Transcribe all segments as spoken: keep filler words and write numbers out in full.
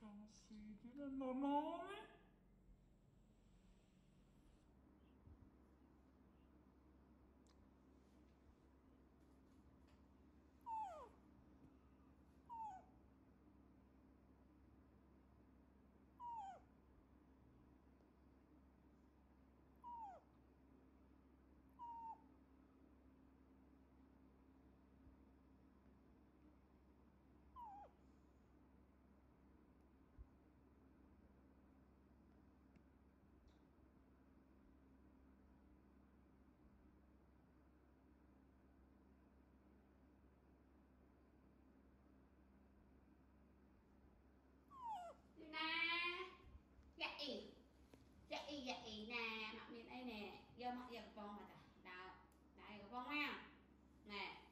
Fantasy del mio nome? Dạy dạy dạy nè, mặc miền đây nè, giờ mặc giờ con mà cả đào đào có con nha nè,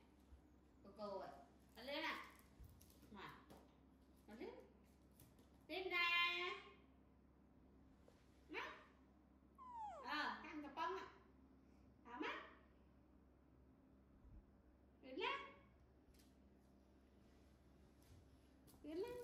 cô cô ấy nó lên à mà nó lên lên ra mắt ờ căng cái bông ạ à mắt lên lên lên lên lên lên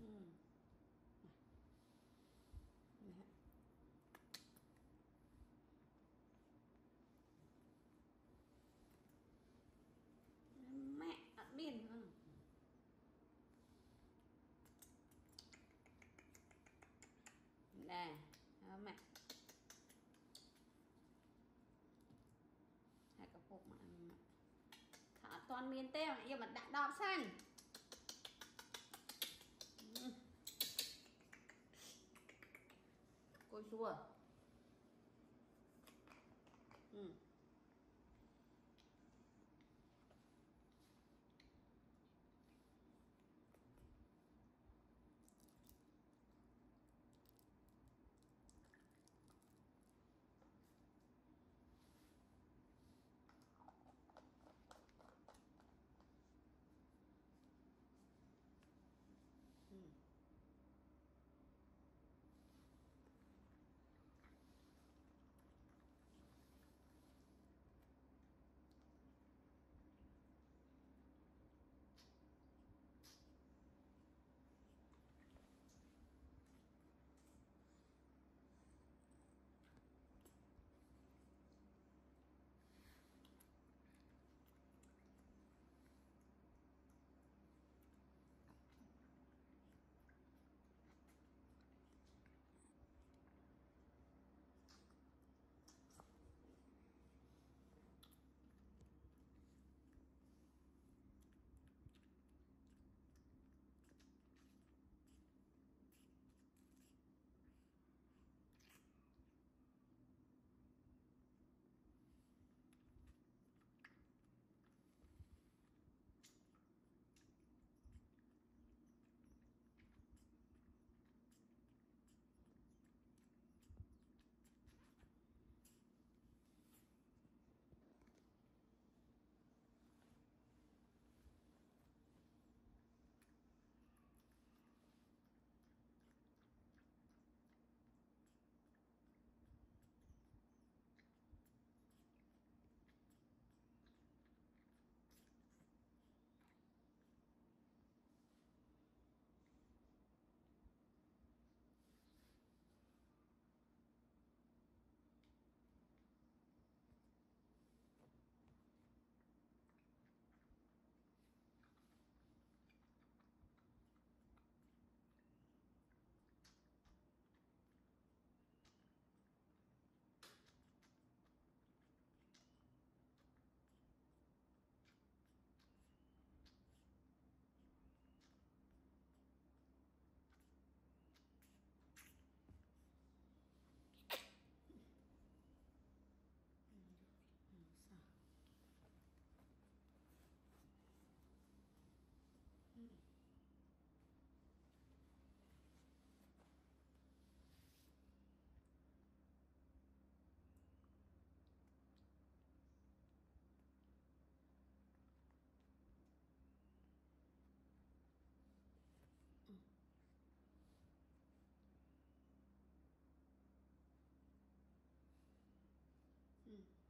ừ mẹ ăn miền không nè mẹ hai cái phục mà thả toàn miền tây này giờ mà đã đọp xanh cô chua ừ ừ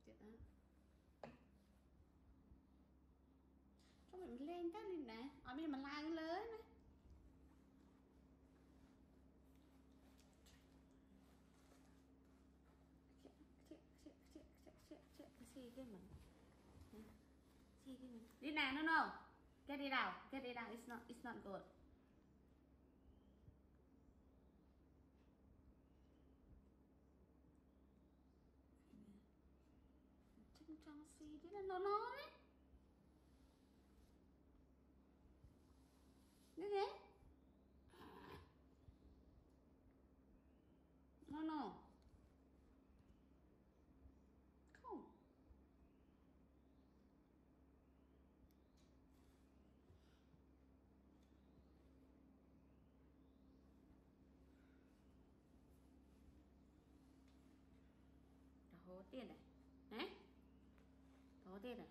Chết á. Trong mình lên tắt lên nè. Ở bên mình la cái lớn nè. Chết chết chết chết chết chết chết cái cái mình. Cái mình. Đi nè, no no. Get it out. Get it out. It's not it's not good. Trong trong xì thế là nó nó đấy. Như thế. Nó nó. Không. Đã hố tiền này. Đấy. Có tiền à?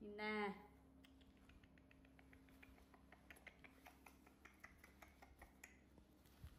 Nhìn nè.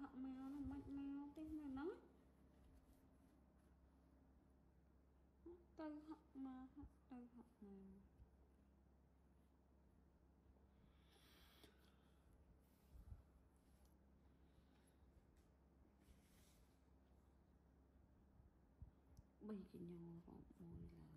Họ mèo nó mạnh mèo tên là nóng tên họ mà họ tên họ mèo bây cái nhau bọn tôi là